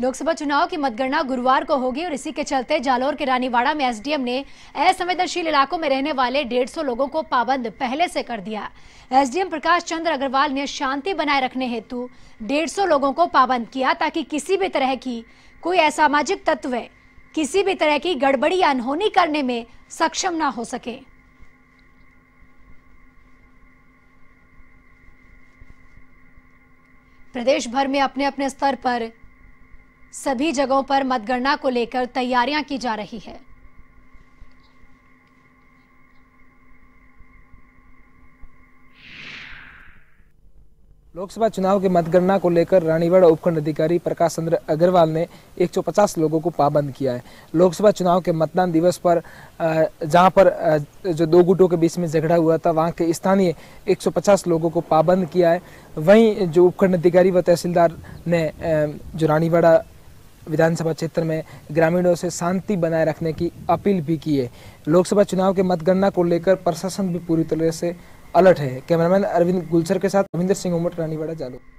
लोकसभा चुनाव की मतगणना गुरुवार को होगी और इसी के चलते जालोर के रानीवाड़ा में एसडीएम ने असंवेदनशील इलाकों में रहने वाले 150 लोगों को पाबंद पहले से कर दिया। एसडीएम प्रकाश चंद्र अग्रवाल ने शांति बनाए रखने हेतु 150 लोगों को पाबंद किया ताकि किसी भी तरह की कोई असामाजिक तत्व किसी भी तरह की गड़बड़ी या अनहोनी करने में सक्षम ना हो सके। प्रदेश भर में अपने अपने स्तर पर सभी जगहों पर मतगणना को लेकर तैयारियां की जा रही है। लोकसभा चुनाव के मतगणना को लेकर रानीवाड़ा उपखंड अधिकारी प्रकाश चंद्र अग्रवाल ने 150 लोगों को पाबंद किया है। लोकसभा चुनाव के मतदान दिवस पर जहां पर जो दो गुटों के बीच में झगड़ा हुआ था, वहां के स्थानीय 150 लोगों को पाबंद किया है। वहीं जो उपखंड अधिकारी व तहसीलदार ने जो रानीवाड़ा विधानसभा क्षेत्र में ग्रामीणों से शांति बनाए रखने की अपील भी की है। लोकसभा चुनाव के मतगणना को लेकर प्रशासन भी पूरी तरह से अलर्ट है। कैमरामैन अरविंद गुलसर के साथ रविंदर सिंह ओमट, रानीवाड़ा, जालोर।